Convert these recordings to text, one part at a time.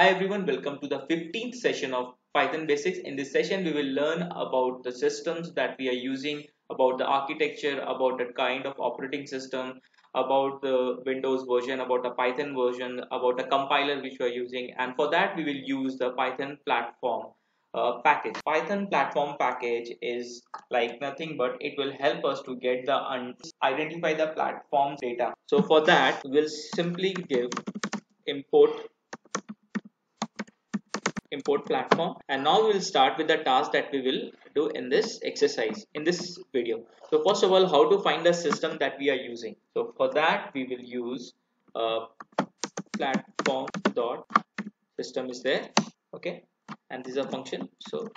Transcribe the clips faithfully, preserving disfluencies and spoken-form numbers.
Hi everyone, welcome to the fifteenth session of Python Basics. In this session, we will learn about the systems that we are using, about the architecture, about the kind of operating system, about the Windows version, about the Python version, about the compiler which we are using, and for that we will use the Python platform uh, package. Python platform package is like nothing but it will help us to get the un identify the platform data. So for that, we will simply give import import platform, and now we will start with the task that we will do in this exercise, in this video. So first of all, how to find the system that we are using. So for that we will use uh, platform dot system is there, okay, and this is a function. So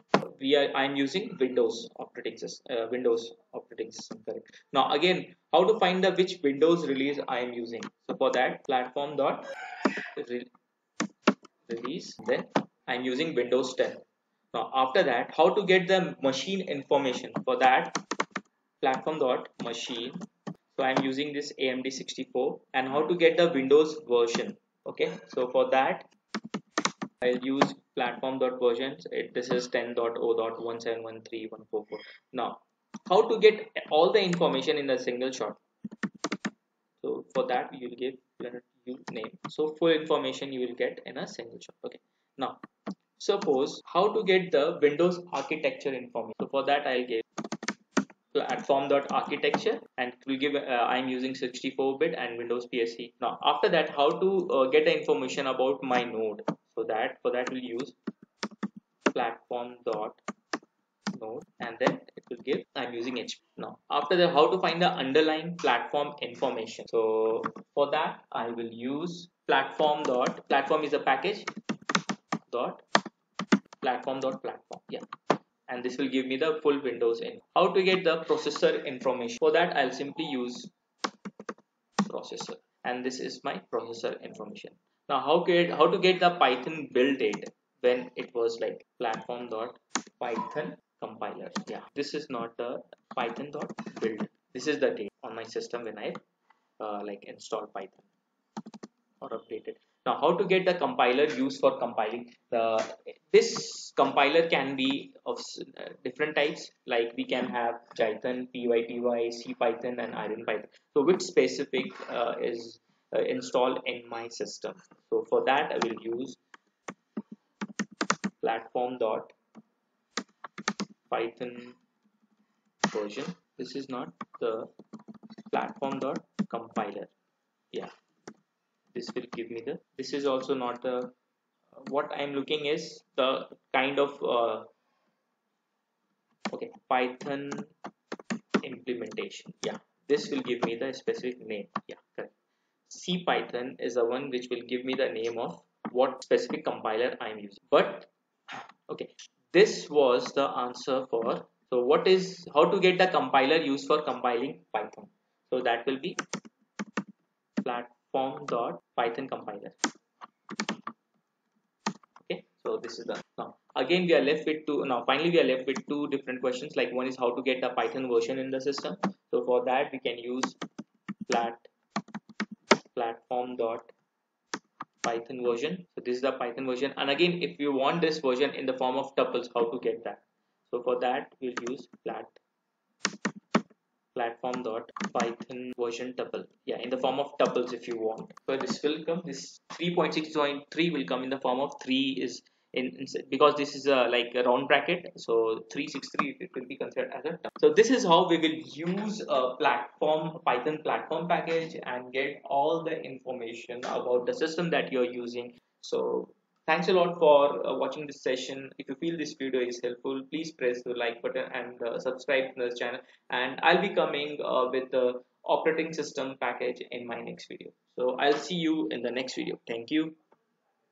we are I am using Windows operating system, uh, Windows operating system, correct. Now again, how to find the which Windows release I am using. So for that, platform dot release, then I am using Windows ten. Now after that, how to get the machine information. For that, platform dot machine. So I am using this A M D sixty-four, and how to get the Windows version. Okay, so for that I'll use platform dot versions. It, this is ten dot zero dot one seven one three one four four. Now how to get all the information in a single shot. So for that you will give you name. So full information you will get in a single shot. Okay. Now suppose how to get the Windows architecture information. So for that I'll give platform.architecture, and it will give uh, I'm using sixty-four bit and Windows P S E. Now after that, how to uh, get the information about my node. So that for that we'll use platform.node, and then it will give I'm using H P. Now after that, how to find the underlying platform information. So for that I will use platform dot platform is a package dot platform dot platform, yeah, and this will give me the full Windows in. How to get the processor information. For that I'll simply use processor, and this is my processor information. Now how get how to get the Python build date when it was like platform dot Python compiler, yeah, this is not the Python dot build. This is the date on my system when I uh, like installed Python or updated. Now how to get the compiler used for compiling. The, this compiler can be of uh, different types, like we can have Jython, PyPy, CPython and IronPython. So which specific uh, is uh, installed in my system. So for that I will use platform dot Python version. This is not the platform dot compiler, yeah. This will give me the, this is also not the, what I am looking is the kind of, uh, okay, Python implementation. Yeah, this will give me the specific name. Yeah, correct. CPython is the one which will give me the name of what specific compiler I am using. But, okay, this was the answer for, so what is, how to get the compiler used for compiling Python. So that will be platform dot Python compiler. Okay, so this is the, now again we are left with two, now finally we are left with two different questions. Like one is how to get the Python version in the system. So for that we can use plat platform dot Python version. So this is the Python version, and again if you want this version in the form of tuples, how to get that. So for that we'll use plat platform dot Python version tuple, yeah, in the form of tuples if you want. So this will come, this three point six point three will come in the form of three is in, in because this is a like a round bracket, so three six three it will be considered as a tuple. So this is how we will use a platform Python platform package and get all the information about the system that you're using. So thanks a lot for uh, watching this session. If you feel this video is helpful, please press the like button and uh, subscribe to this channel. And I'll be coming uh, with the operating system package in my next video. So I'll see you in the next video. Thank you.